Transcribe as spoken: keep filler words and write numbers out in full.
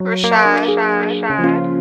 Rashad. Rashad. Rashad.